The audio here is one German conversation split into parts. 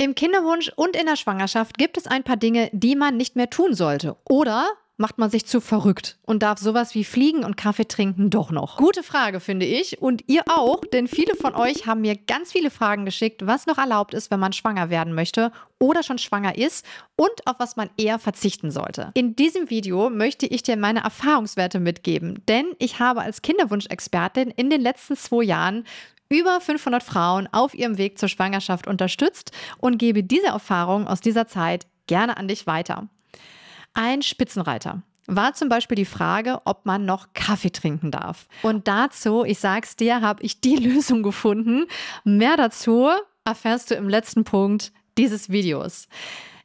Im Kinderwunsch und in der Schwangerschaft gibt es ein paar Dinge, die man nicht mehr tun sollte. Oder macht man sich zu verrückt und darf sowas wie fliegen und Kaffee trinken doch noch? Gute Frage, finde ich. Und ihr auch, denn viele von euch haben mir ganz viele Fragen geschickt, was noch erlaubt ist, wenn man schwanger werden möchte oder schon schwanger ist und auf was man eher verzichten sollte. In diesem Video möchte ich dir meine Erfahrungswerte mitgeben, denn ich habe als Kinderwunschexpertin in den letzten 2 Jahren über 500 Frauen auf ihrem Weg zur Schwangerschaft unterstützt und gebe diese Erfahrungen aus dieser Zeit gerne an dich weiter. Ein Spitzenreiter war zum Beispiel die Frage, ob man noch Kaffee trinken darf. Und dazu, ich sag's dir, habe ich die Lösung gefunden. Mehr dazu erfährst du im letzten Punkt dieses Videos.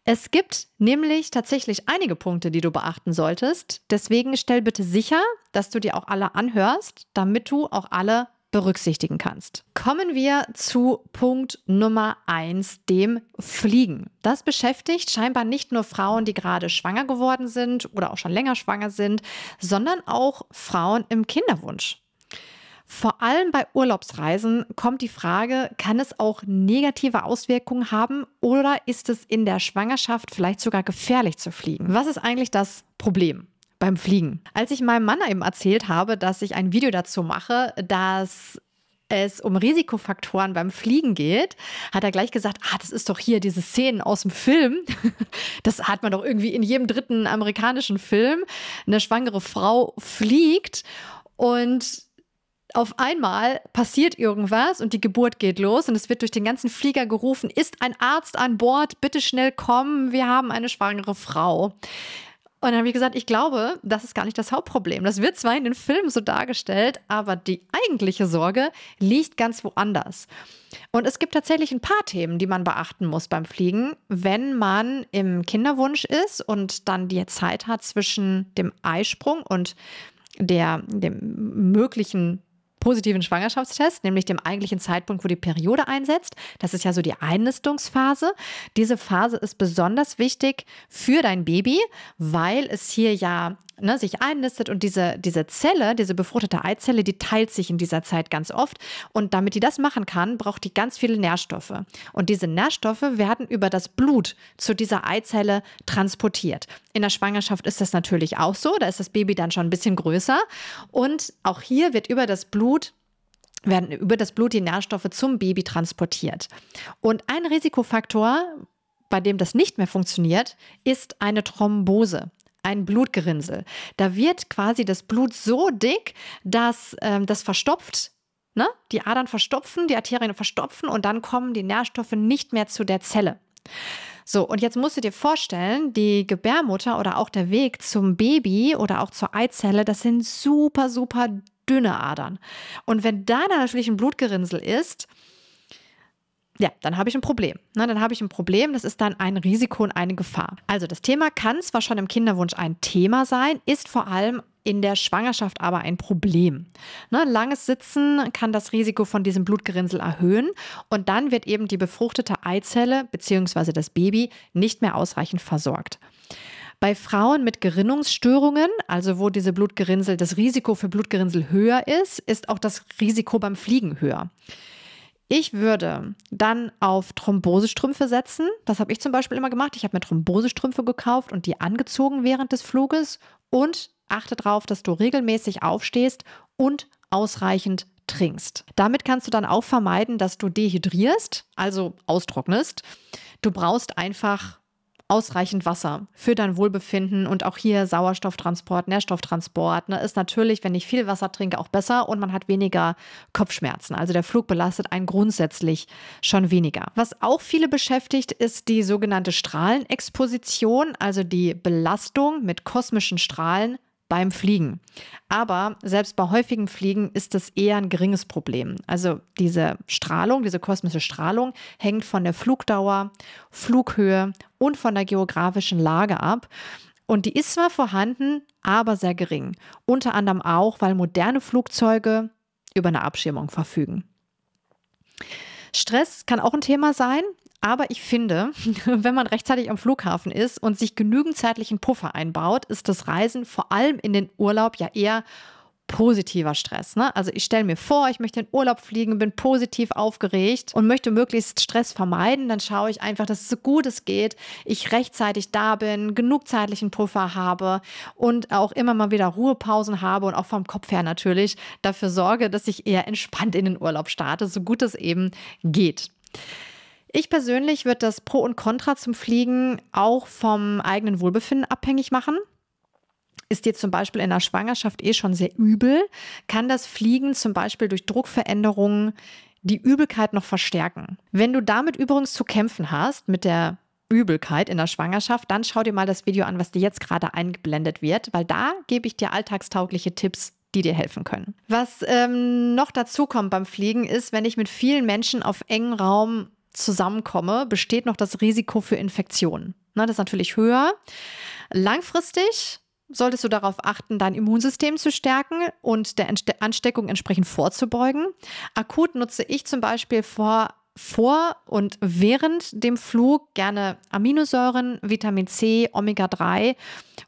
Es gibt nämlich tatsächlich einige Punkte, die du beachten solltest. Deswegen stell bitte sicher, dass du dir auch alle anhörst, damit du auch alle berücksichtigen kannst. Kommen wir zu Punkt Nummer 1, dem Fliegen. Das beschäftigt scheinbar nicht nur Frauen, die gerade schwanger geworden sind oder auch schon länger schwanger sind, sondern auch Frauen im Kinderwunsch. Vor allem bei Urlaubsreisen kommt die Frage, kann es auch negative Auswirkungen haben oder ist es in der Schwangerschaft vielleicht sogar gefährlich zu fliegen? Was ist eigentlich das Problem beim Fliegen? Als ich meinem Mann eben erzählt habe, dass ich ein Video dazu mache, dass es um Risikofaktoren beim Fliegen geht, hat er gleich gesagt, das ist doch hier diese Szenen aus dem Film. Das hat man doch irgendwie in jedem dritten amerikanischen Film. Eine schwangere Frau fliegt und auf einmal passiert irgendwas und die Geburt geht los und es wird durch den ganzen Flieger gerufen, ist ein Arzt an Bord, bitte schnell kommen, wir haben eine schwangere Frau. Und dann habe ich gesagt, ich glaube, das ist gar nicht das Hauptproblem. Das wird zwar in den Filmen so dargestellt, aber die eigentliche Sorge liegt ganz woanders. Und es gibt tatsächlich ein paar Themen, die man beachten muss beim Fliegen, wenn man im Kinderwunsch ist und dann die Zeit hat zwischen dem Eisprung und dem möglichen positiven Schwangerschaftstest, nämlich dem eigentlichen Zeitpunkt, wo die Periode einsetzt. Das ist ja so die Einnistungsphase. Diese Phase ist besonders wichtig für dein Baby, weil es hier ja sich einnistet und diese Zelle, diese befruchtete Eizelle, die teilt sich in dieser Zeit ganz oft. Und damit die das machen kann, braucht die ganz viele Nährstoffe. Und diese Nährstoffe werden über das Blut zu dieser Eizelle transportiert. In der Schwangerschaft ist das natürlich auch so. Da ist das Baby dann schon ein bisschen größer. Und auch hier wird werden über das Blut die Nährstoffe zum Baby transportiert. Und ein Risikofaktor, bei dem das nicht mehr funktioniert, ist eine Thrombose, ein Blutgerinnsel. Da wird quasi das Blut so dick, dass das verstopft, die Adern verstopfen, die Arterien verstopfen und dann kommen die Nährstoffe nicht mehr zu der Zelle. So, und jetzt musst du dir vorstellen, die Gebärmutter oder auch der Weg zum Baby oder auch zur Eizelle, das sind super, super dünne Adern. Und wenn da dann natürlich ein Blutgerinnsel ist, ja, dann habe ich ein Problem. Dann habe ich ein Problem, das ist dann ein Risiko und eine Gefahr. Also das Thema kann zwar schon im Kinderwunsch ein Thema sein, ist vor allem in der Schwangerschaft aber ein Problem. Langes Sitzen kann das Risiko von diesem Blutgerinnsel erhöhen und dann wird eben die befruchtete Eizelle bzw. das Baby nicht mehr ausreichend versorgt. Bei Frauen mit Gerinnungsstörungen, also wo das Risiko für Blutgerinnsel höher ist, ist auch das Risiko beim Fliegen höher. Ich würde dann auf Thrombosestrümpfe setzen. Das habe ich zum Beispiel immer gemacht. Ich habe mir Thrombosestrümpfe gekauft und die angezogen während des Fluges. Und achte darauf, dass du regelmäßig aufstehst und ausreichend trinkst. Damit kannst du dann auch vermeiden, dass du dehydrierst, also austrocknest. Du brauchst einfach ausreichend Wasser für dein Wohlbefinden und auch hier Sauerstofftransport, Nährstofftransport ist natürlich, wenn ich viel Wasser trinke, auch besser und man hat weniger Kopfschmerzen. Also der Flug belastet einen grundsätzlich schon weniger. Was auch viele beschäftigt, ist die sogenannte Strahlenexposition, also die Belastung mit kosmischen Strahlen beim Fliegen. Aber selbst bei häufigem Fliegen ist das eher ein geringes Problem. Also diese kosmische Strahlung hängt von der Flugdauer, Flughöhe und von der geografischen Lage ab. Und die ist zwar vorhanden, aber sehr gering. Unter anderem auch, weil moderne Flugzeuge über eine Abschirmung verfügen. Stress kann auch ein Thema sein. Aber ich finde, wenn man rechtzeitig am Flughafen ist und sich genügend zeitlichen Puffer einbaut, ist das Reisen vor allem in den Urlaub ja eher positiver Stress. Ne? Also ich stelle mir vor, ich möchte in Urlaub fliegen, bin positiv aufgeregt und möchte möglichst Stress vermeiden. Dann schaue ich einfach, dass es so gut es geht, ich rechtzeitig da bin, genug zeitlichen Puffer habe und auch immer mal wieder Ruhepausen habe und auch vom Kopf her natürlich dafür sorge, dass ich eher entspannt in den Urlaub starte, so gut es eben geht. Ich persönlich würde das Pro und Contra zum Fliegen auch vom eigenen Wohlbefinden abhängig machen. Ist dir zum Beispiel in der Schwangerschaft eh schon sehr übel, kann das Fliegen zum Beispiel durch Druckveränderungen die Übelkeit noch verstärken. Wenn du damit übrigens zu kämpfen hast, mit der Übelkeit in der Schwangerschaft, dann schau dir mal das Video an, was dir jetzt gerade eingeblendet wird, weil da gebe ich dir alltagstaugliche Tipps, die dir helfen können. Was noch dazu kommt beim Fliegen ist, wenn ich mit vielen Menschen auf engem Raum zusammenkomme, besteht noch das Risiko für Infektionen. Das ist natürlich höher. Langfristig solltest du darauf achten, dein Immunsystem zu stärken und der Ansteckung entsprechend vorzubeugen. Akut nutze ich zum Beispiel vor und während dem Flug gerne Aminosäuren, Vitamin C, Omega-3,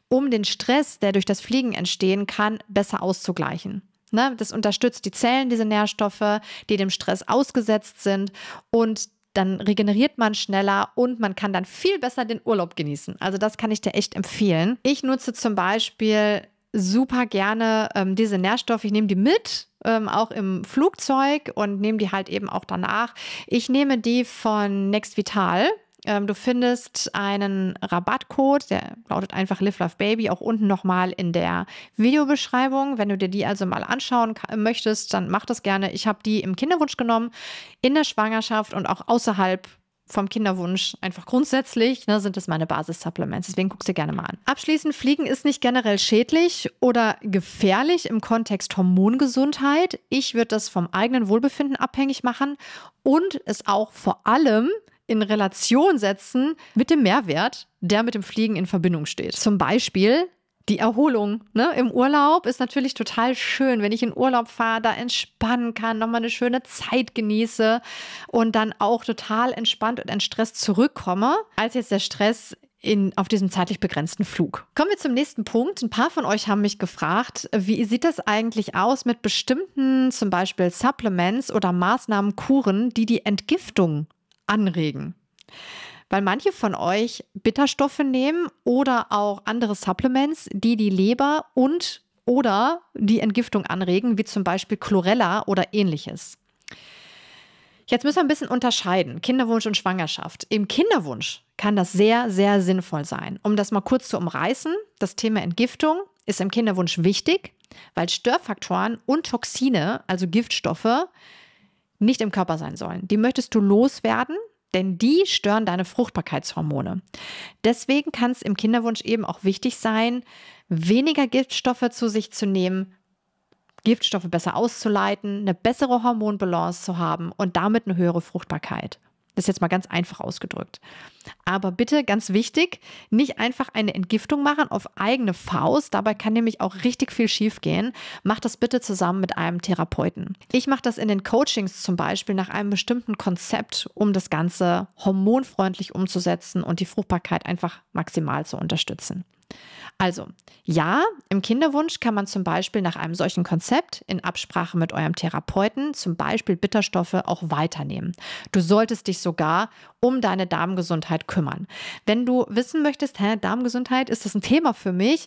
um den Stress, der durch das Fliegen entstehen kann, besser auszugleichen. Ne? Das unterstützt die Zellen, diese Nährstoffe, die dem Stress ausgesetzt sind, und dann regeneriert man schneller und man kann dann viel besser den Urlaub genießen. Also das kann ich dir echt empfehlen. Ich nutze zum Beispiel super gerne diese Nährstoffe. Ich nehme die mit, auch im Flugzeug, und nehme die halt eben auch danach. Ich nehme die von nextvital. Du findest einen Rabattcode, der lautet einfach LiveLoveBaby, auch unten nochmal in der Videobeschreibung. Wenn du dir die also mal anschauen möchtest, dann mach das gerne. Ich habe die im Kinderwunsch genommen, in der Schwangerschaft und auch außerhalb vom Kinderwunsch. Einfach grundsätzlich sind das meine Basissupplements, deswegen guckst du gerne mal an. Abschließend, Fliegen ist nicht generell schädlich oder gefährlich im Kontext Hormongesundheit. Ich würde das vom eigenen Wohlbefinden abhängig machen und es auch vor allem in Relation setzen mit dem Mehrwert, der mit dem Fliegen in Verbindung steht. Zum Beispiel die Erholung. Im Urlaub ist natürlich total schön, wenn ich in Urlaub fahre, da entspannen kann, nochmal eine schöne Zeit genieße und dann auch total entspannt und entstresst zurückkomme, als jetzt der Stress auf diesem zeitlich begrenzten Flug. Kommen wir zum nächsten Punkt. Ein paar von euch haben mich gefragt, wie sieht das eigentlich aus mit bestimmten zum Beispiel Supplements oder Maßnahmen, Kuren, die die Entgiftung anregen. Weil manche von euch Bitterstoffe nehmen oder auch andere Supplements, die die Leber und oder die Entgiftung anregen, wie zum Beispiel Chlorella oder ähnliches. Jetzt müssen wir ein bisschen unterscheiden, Kinderwunsch und Schwangerschaft. Im Kinderwunsch kann das sehr, sehr sinnvoll sein. Um das mal kurz zu umreißen, das Thema Entgiftung ist im Kinderwunsch wichtig, weil Störfaktoren und Toxine, also Giftstoffe, nicht im Körper sein sollen. Die möchtest du loswerden, denn die stören deine Fruchtbarkeitshormone. Deswegen kann es im Kinderwunsch eben auch wichtig sein, weniger Giftstoffe zu sich zu nehmen, Giftstoffe besser auszuleiten, eine bessere Hormonbalance zu haben und damit eine höhere Fruchtbarkeit. Das ist jetzt mal ganz einfach ausgedrückt. Aber bitte, ganz wichtig, nicht einfach eine Entgiftung machen auf eigene Faust. Dabei kann nämlich auch richtig viel schief gehen. Mach das bitte zusammen mit einem Therapeuten. Ich mache das in den Coachings zum Beispiel nach einem bestimmten Konzept, um das Ganze hormonfreundlich umzusetzen und die Fruchtbarkeit einfach maximal zu unterstützen. Also, ja, im Kinderwunsch kann man zum Beispiel nach einem solchen Konzept in Absprache mit eurem Therapeuten zum Beispiel Bitterstoffe auch weiternehmen. Du solltest dich sogar um deine Darmgesundheit kümmern. Wenn du wissen möchtest, Darmgesundheit, ist das ein Thema für mich,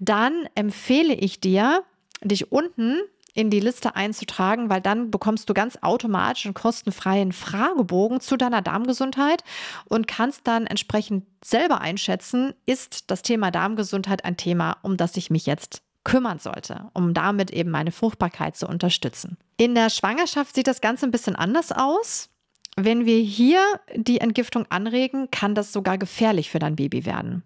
dann empfehle ich dir, dich unten in die Liste einzutragen, weil dann bekommst du ganz automatisch einen kostenfreien Fragebogen zu deiner Darmgesundheit und kannst dann entsprechend selber einschätzen, ist das Thema Darmgesundheit ein Thema, um das ich mich jetzt kümmern sollte, um damit eben meine Fruchtbarkeit zu unterstützen. In der Schwangerschaft sieht das Ganze ein bisschen anders aus. Wenn wir hier die Entgiftung anregen, kann das sogar gefährlich für dein Baby werden.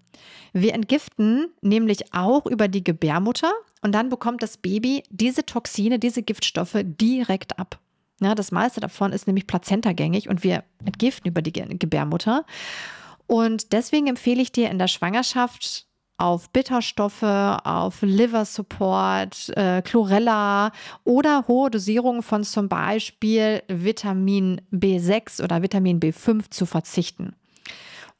Wir entgiften nämlich auch über die Gebärmutter und dann bekommt das Baby diese Toxine, diese Giftstoffe direkt ab. Ja, das meiste davon ist nämlich plazentagängig und wir entgiften über die Gebärmutter. Und deswegen empfehle ich dir in der Schwangerschaft auf Bitterstoffe, auf Liver Support, Chlorella oder hohe Dosierungen von zum Beispiel Vitamin B6 oder Vitamin B5 zu verzichten.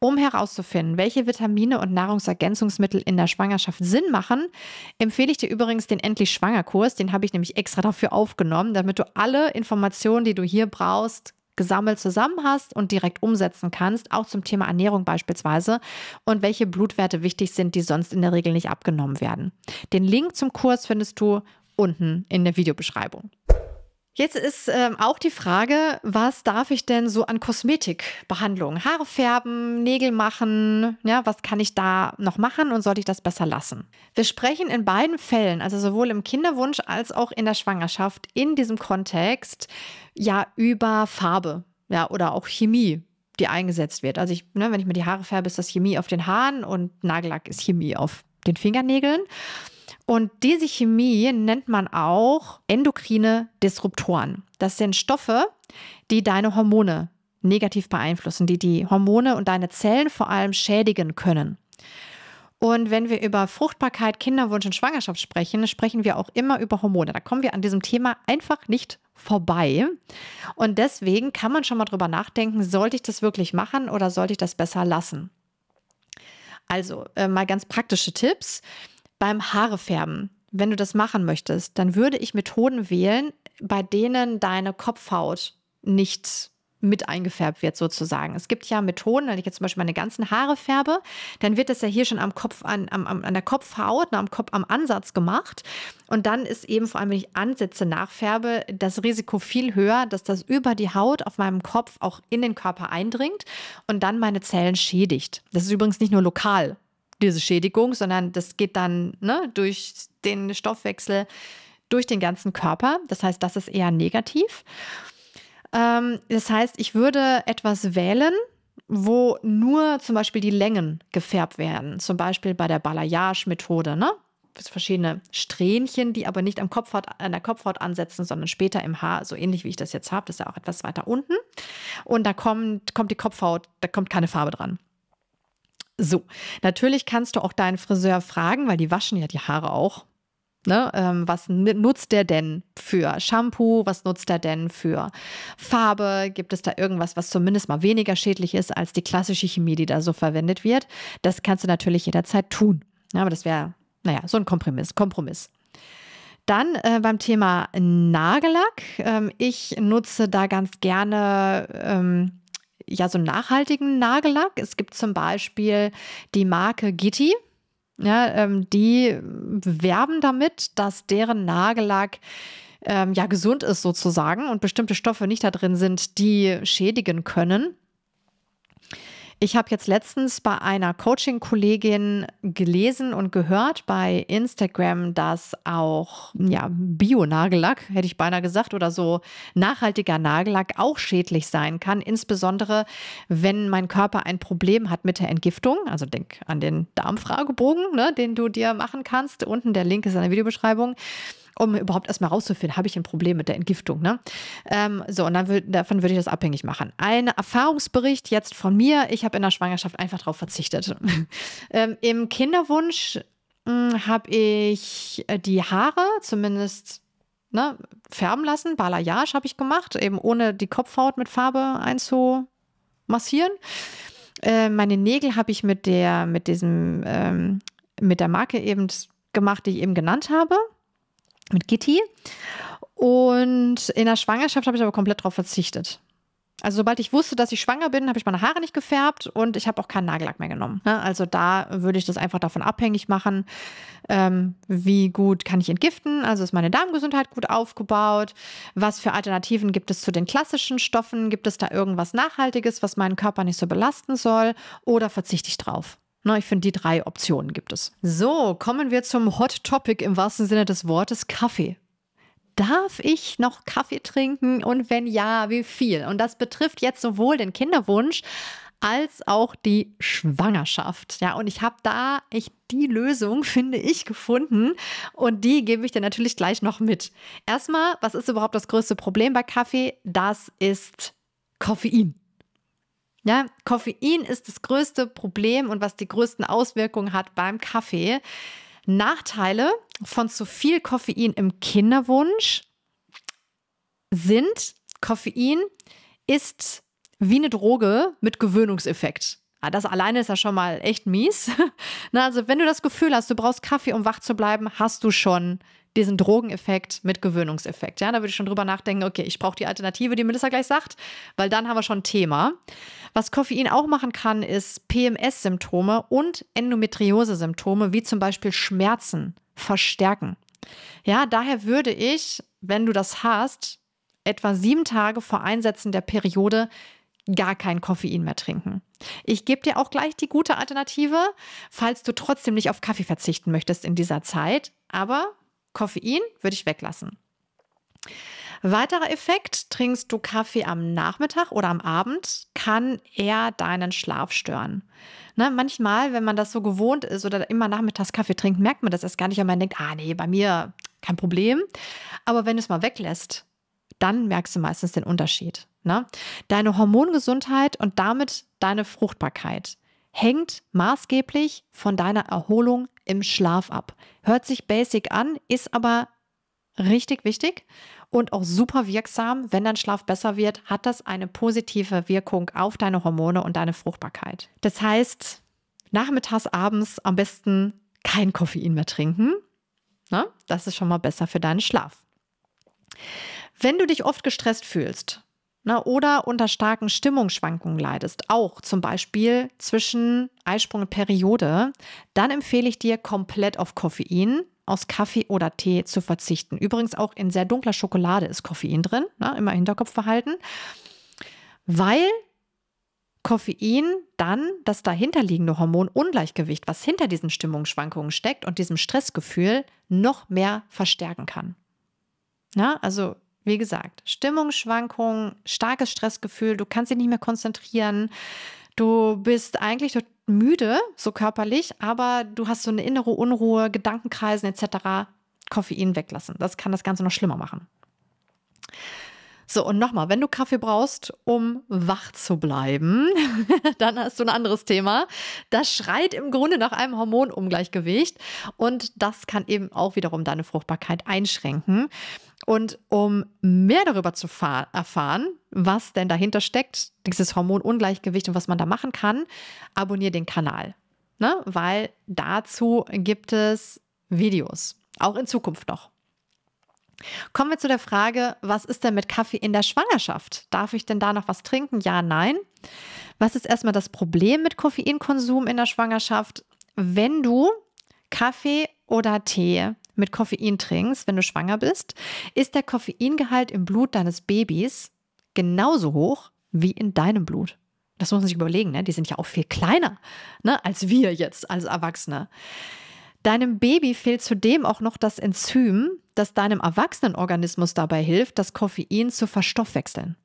Um herauszufinden, welche Vitamine und Nahrungsergänzungsmittel in der Schwangerschaft Sinn machen, empfehle ich dir übrigens den Endlich-Schwanger-Kurs. Den habe ich nämlich extra dafür aufgenommen, damit du alle Informationen, die du hier brauchst, gesammelt zusammen hast und direkt umsetzen kannst, auch zum Thema Ernährung beispielsweise und welche Blutwerte wichtig sind, die sonst in der Regel nicht abgenommen werden. Den Link zum Kurs findest du unten in der Videobeschreibung. Jetzt ist auch die Frage, was darf ich denn so an Kosmetikbehandlungen? Haare färben, Nägel machen, ja, was kann ich da noch machen und sollte ich das besser lassen? Wir sprechen in beiden Fällen, also sowohl im Kinderwunsch als auch in der Schwangerschaft, in diesem Kontext ja über Farbe, ja, oder auch Chemie, die eingesetzt wird. Also wenn ich mir die Haare färbe, ist das Chemie auf den Haaren und Nagellack ist Chemie auf den Fingernägeln. Und diese Chemie nennt man auch endokrine Disruptoren. Das sind Stoffe, die deine Hormone negativ beeinflussen, die die Hormone und deine Zellen vor allem schädigen können. Und wenn wir über Fruchtbarkeit, Kinderwunsch und Schwangerschaft sprechen, sprechen wir auch immer über Hormone. Da kommen wir an diesem Thema einfach nicht vorbei. Und deswegen kann man schon mal drüber nachdenken, sollte ich das wirklich machen oder sollte ich das besser lassen? Also mal ganz praktische Tipps. Beim Haarefärben, wenn du das machen möchtest, dann würde ich Methoden wählen, bei denen deine Kopfhaut nicht mit eingefärbt wird sozusagen. Es gibt ja Methoden, wenn ich jetzt zum Beispiel meine ganzen Haare färbe, dann wird das ja hier schon am Kopf, an der Kopfhaut, am Ansatz gemacht. Und dann ist eben vor allem, wenn ich Ansätze nachfärbe, das Risiko viel höher, dass das über die Haut auf meinem Kopf auch in den Körper eindringt und dann meine Zellen schädigt. Das ist übrigens nicht nur lokal, diese Schädigung, sondern das geht dann durch den Stoffwechsel, durch den ganzen Körper. Das heißt, das ist eher negativ. Das heißt, ich würde etwas wählen, wo nur zum Beispiel die Längen gefärbt werden. Zum Beispiel bei der Balayage-Methode, verschiedene Strähnchen, die aber nicht an der Kopfhaut ansetzen, sondern später im Haar, so ähnlich wie ich das jetzt habe. Das ist ja auch etwas weiter unten. Und da kommt die Kopfhaut, da kommt keine Farbe dran. So, natürlich kannst du auch deinen Friseur fragen, weil die waschen ja die Haare auch. Was nutzt der denn für Shampoo? Was nutzt er denn für Farbe? Gibt es da irgendwas, was zumindest mal weniger schädlich ist als die klassische Chemie, die da so verwendet wird? Das kannst du natürlich jederzeit tun. Ja, aber das wäre, so ein Kompromiss. Dann beim Thema Nagellack. Ich nutze da ganz gerne so einen nachhaltigen Nagellack. Es gibt zum Beispiel die Marke Gitti. Die werben damit, dass deren Nagellack gesund ist sozusagen und bestimmte Stoffe nicht da drin sind, die schädigen können. Ich habe jetzt letztens bei einer Coaching-Kollegin gelesen und gehört bei Instagram, dass auch Bio-Nagellack, hätte ich beinahe gesagt, oder so nachhaltiger Nagellack auch schädlich sein kann, insbesondere wenn mein Körper ein Problem hat mit der Entgiftung. Also denk an den Darmfragebogen, den du dir machen kannst. Unten der Link ist in der Videobeschreibung. Um überhaupt erstmal rauszufinden, habe ich ein Problem mit der Entgiftung. Und dann davon würde ich das abhängig machen. Ein Erfahrungsbericht jetzt von mir. Ich habe in der Schwangerschaft einfach darauf verzichtet. Im Kinderwunsch habe ich die Haare zumindest färben lassen. Balayage habe ich gemacht, eben ohne die Kopfhaut mit Farbe einzumassieren. Meine Nägel habe ich mit der Marke eben gemacht, die ich eben genannt habe. Mit Gitti. Und in der Schwangerschaft habe ich aber komplett darauf verzichtet. Also sobald ich wusste, dass ich schwanger bin, habe ich meine Haare nicht gefärbt und ich habe auch keinen Nagellack mehr genommen. Also da würde ich das einfach davon abhängig machen, wie gut kann ich entgiften, also ist meine Darmgesundheit gut aufgebaut, was für Alternativen gibt es zu den klassischen Stoffen, gibt es da irgendwas Nachhaltiges, was meinen Körper nicht so belasten soll oder verzichte ich drauf? Ich finde, die 3 Optionen gibt es. So, kommen wir zum Hot Topic im wahrsten Sinne des Wortes, Kaffee. Darf ich noch Kaffee trinken und wenn ja, wie viel? Und das betrifft jetzt sowohl den Kinderwunsch als auch die Schwangerschaft. Ja, und ich habe da echt die Lösung, finde ich, gefunden und die gebe ich dir natürlich gleich noch mit. Erstmal, was ist überhaupt das größte Problem bei Kaffee? Das ist Koffein. Ja, Koffein ist das größte Problem und was die größten Auswirkungen hat beim Kaffee. Nachteile von zu viel Koffein im Kinderwunsch sind, Koffein ist wie eine Droge mit Gewöhnungseffekt. Das alleine ist ja schon mal echt mies. Also wenn du das Gefühl hast, du brauchst Kaffee, um wach zu bleiben, hast du schon diesen Drogeneffekt mit Gewöhnungseffekt. Ja, da würde ich schon drüber nachdenken, okay, ich brauche die Alternative, die Melissa gleich sagt, weil dann haben wir schon ein Thema. Was Koffein auch machen kann, ist PMS-Symptome und Endometriose-Symptome, wie zum Beispiel Schmerzen, verstärken. Ja, daher würde ich, wenn du das hast, etwa 7 Tage vor Einsetzen der Periode gar kein Koffein mehr trinken. Ich gebe dir auch gleich die gute Alternative, falls du trotzdem nicht auf Kaffee verzichten möchtest in dieser Zeit. Aber Koffein würde ich weglassen. Weiterer Effekt, trinkst du Kaffee am Nachmittag oder am Abend, kann eher deinen Schlaf stören. Ne, manchmal, wenn man das so gewohnt ist oder immer nachmittags Kaffee trinkt, merkt man das erst gar nicht, weil man denkt, ah nee, bei mir kein Problem. Aber wenn du es mal weglässt, dann merkst du meistens den Unterschied. Ne? Deine Hormongesundheit und damit deine Fruchtbarkeit hängt maßgeblich von deiner Erholung im Schlaf ab. Hört sich basic an, ist aber richtig wichtig und auch super wirksam. Wenn dein Schlaf besser wird, hat das eine positive Wirkung auf deine Hormone und deine Fruchtbarkeit. Das heißt, nachmittags, abends am besten kein Koffein mehr trinken. Ne? Das ist schon mal besser für deinen Schlaf. Wenn du dich oft gestresst fühlst, na, oder unter starken Stimmungsschwankungen leidest, auch zum Beispiel zwischen Eisprung und Periode, dann empfehle ich dir, komplett auf Koffein aus Kaffee oder Tee zu verzichten. Übrigens auch in sehr dunkler Schokolade ist Koffein drin, na, immer im Hinterkopf behalten, weil Koffein dann das dahinterliegende Hormonungleichgewicht, was hinter diesen Stimmungsschwankungen steckt und diesem Stressgefühl, noch mehr verstärken kann. Na, also wie gesagt, Stimmungsschwankungen, starkes Stressgefühl, du kannst dich nicht mehr konzentrieren, du bist eigentlich müde, so körperlich, aber du hast so eine innere Unruhe, Gedankenkreisen etc. Koffein weglassen, das kann das Ganze noch schlimmer machen. So, und nochmal, wenn du Kaffee brauchst, um wach zu bleiben, dann hast du ein anderes Thema. Das schreit im Grunde nach einem Hormonungleichgewicht und das kann eben auch wiederum deine Fruchtbarkeit einschränken. Und um mehr darüber zu erfahren, was denn dahinter steckt, dieses Hormonungleichgewicht und was man da machen kann, abonniere den Kanal, ne? Weil dazu gibt es Videos, auch in Zukunft noch. Kommen wir zu der Frage, was ist denn mit Kaffee in der Schwangerschaft? Darf ich denn da noch was trinken? Ja, nein. Was ist erstmal das Problem mit Koffeinkonsum in der Schwangerschaft? Wenn du Kaffee oder Tee mit Koffein trinkst, wenn du schwanger bist, ist der Koffeingehalt im Blut deines Babys genauso hoch wie in deinem Blut. Das muss man sich überlegen, ne? Die sind ja auch viel kleiner, ne, als wir jetzt als Erwachsene. Deinem Baby fehlt zudem auch noch das Enzym, das deinem Erwachsenenorganismus dabei hilft, das Koffein zu verstoffwechseln.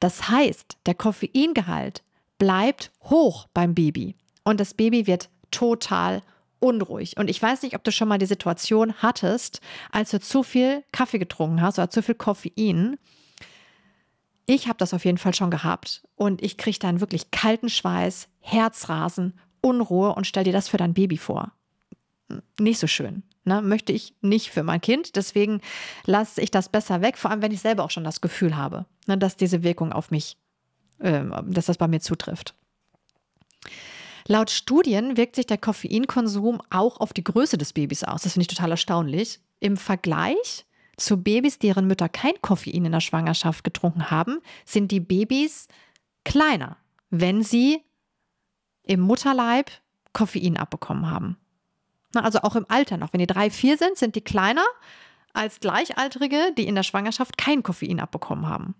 Das heißt, der Koffeingehalt bleibt hoch beim Baby und das Baby wird total unruhig. Und ich weiß nicht, ob du schon mal die Situation hattest, als du zu viel Kaffee getrunken hast oder zu viel Koffein. Ich habe das auf jeden Fall schon gehabt und ich kriege dann wirklich kalten Schweiß, Herzrasen, Unruhe und stell dir das für dein Baby vor. Nicht so schön, ne? Möchte ich nicht für mein Kind. Deswegen lasse ich das besser weg, vor allem wenn ich selber auch schon das Gefühl habe, ne, dass diese Wirkung auf mich, dass das bei mir zutrifft. Laut Studien wirkt sich der Koffeinkonsum auch auf die Größe des Babys aus. Das finde ich total erstaunlich. Im Vergleich zu Babys, deren Mütter kein Koffein in der Schwangerschaft getrunken haben, sind die Babys kleiner, wenn sie im Mutterleib Koffein abbekommen haben. Also auch im Alter noch. Wenn die 3, 4 sind, sind die kleiner als Gleichaltrige, die in der Schwangerschaft kein Koffein abbekommen haben.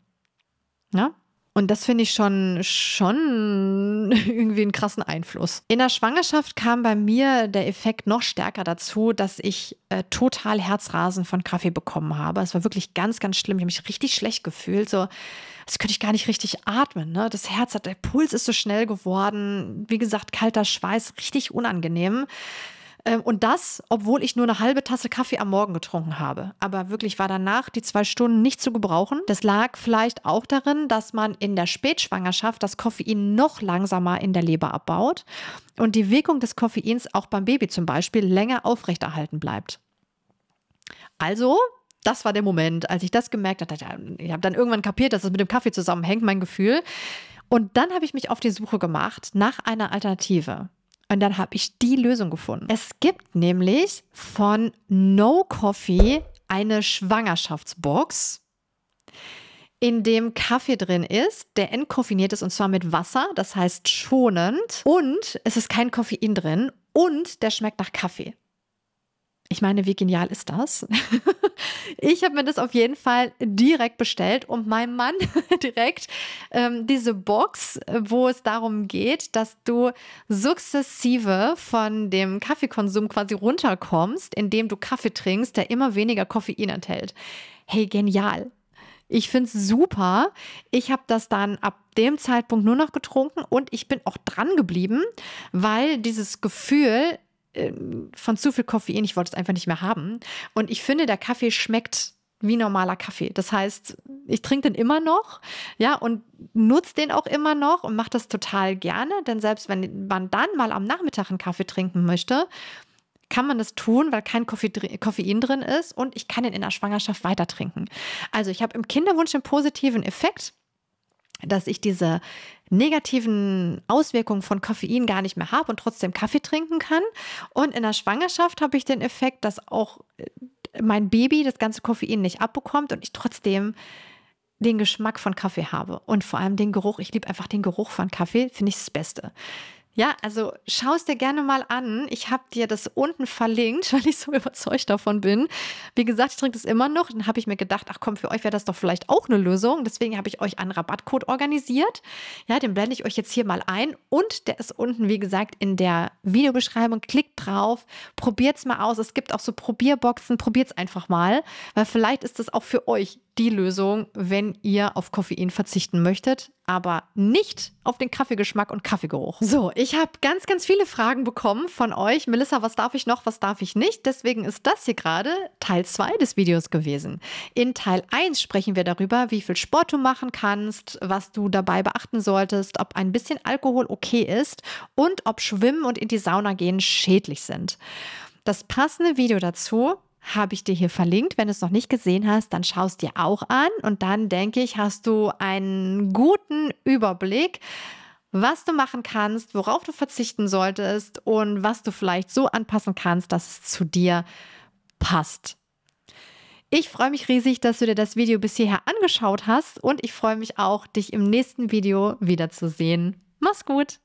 Ja? Und das finde ich schon irgendwie einen krassen Einfluss. In der Schwangerschaft kam bei mir der Effekt noch stärker dazu, dass ich total Herzrasen von Kaffee bekommen habe. Es war wirklich ganz, ganz schlimm. Ich habe mich richtig schlecht gefühlt. So, das könnte ich gar nicht richtig atmen. Ne? Das Herz der Puls ist so schnell geworden. Wie gesagt, kalter Schweiß, richtig unangenehm. Und das, obwohl ich nur eine halbe Tasse Kaffee am Morgen getrunken habe. Aber wirklich war danach die 2 Stunden nicht zu gebrauchen. Das lag vielleicht auch darin, dass man in der Spätschwangerschaft das Koffein noch langsamer in der Leber abbaut und die Wirkung des Koffeins auch beim Baby zum Beispiel länger aufrechterhalten bleibt. Also, das war der Moment, als ich das gemerkt hatte. Ich habe dann irgendwann kapiert, dass es mit dem Kaffee zusammenhängt, mein Gefühl. Und dann habe ich mich auf die Suche gemacht nach einer Alternative. Und dann habe ich die Lösung gefunden. Es gibt nämlich von No Coffee eine Schwangerschaftsbox, in dem Kaffee drin ist, der entkoffiniert ist und zwar mit Wasser, das heißt schonend. Und es ist kein Koffein drin und der schmeckt nach Kaffee. Ich meine, wie genial ist das? Ich habe mir das auf jeden Fall direkt bestellt und meinem Mann direkt diese Box, wo es darum geht, dass du sukzessive von dem Kaffeekonsum quasi runterkommst, indem du Kaffee trinkst, der immer weniger Koffein enthält. Hey, genial! Ich finde es super. Ich habe das dann ab dem Zeitpunkt nur noch getrunken und ich bin auch dran geblieben, weil dieses Gefühl von zu viel Koffein, ich wollte es einfach nicht mehr haben. Und ich finde, der Kaffee schmeckt wie normaler Kaffee. Das heißt, ich trinke den immer noch, ja, und nutze den auch immer noch und mache das total gerne. Denn selbst wenn man dann mal am Nachmittag einen Kaffee trinken möchte, kann man das tun, weil kein Koffein drin ist und ich kann ihn in der Schwangerschaft weiter trinken. Also ich habe im Kinderwunsch den positiven Effekt, dass ich diese negativen Auswirkungen von Koffein gar nicht mehr habe und trotzdem Kaffee trinken kann. Und in der Schwangerschaft habe ich den Effekt, dass auch mein Baby das ganze Koffein nicht abbekommt und ich trotzdem den Geschmack von Kaffee habe und vor allem den Geruch. Ich liebe einfach den Geruch von Kaffee, finde ich das Beste. Ja, also schau es dir gerne mal an. Ich habe dir das unten verlinkt, weil ich so überzeugt davon bin. Wie gesagt, ich trinke das immer noch. Dann habe ich mir gedacht, ach komm, für euch wäre das doch vielleicht auch eine Lösung. Deswegen habe ich euch einen Rabattcode organisiert. Ja, den blende ich euch jetzt hier mal ein. Und der ist unten, wie gesagt, in der Videobeschreibung. Klickt drauf, probiert es mal aus. Es gibt auch so Probierboxen. Probiert es einfach mal, weil vielleicht ist das auch für euch die Lösung, wenn ihr auf Koffein verzichten möchtet, aber nicht auf den Kaffeegeschmack und Kaffeegeruch. So, ich habe ganz, ganz viele Fragen bekommen von euch. Melissa, was darf ich noch, was darf ich nicht? Deswegen ist das hier gerade Teil 2 des Videos gewesen. In Teil 1 sprechen wir darüber, wie viel Sport du machen kannst, was du dabei beachten solltest, ob ein bisschen Alkohol okay ist und ob Schwimmen und in die Sauna gehen schädlich sind. Das passende Video dazu habe ich dir hier verlinkt. Wenn du es noch nicht gesehen hast, dann schau es dir auch an und dann, denke ich, hast du einen guten Überblick, was du machen kannst, worauf du verzichten solltest und was du vielleicht so anpassen kannst, dass es zu dir passt. Ich freue mich riesig, dass du dir das Video bis hierher angeschaut hast und ich freue mich auch, dich im nächsten Video wiederzusehen. Mach's gut!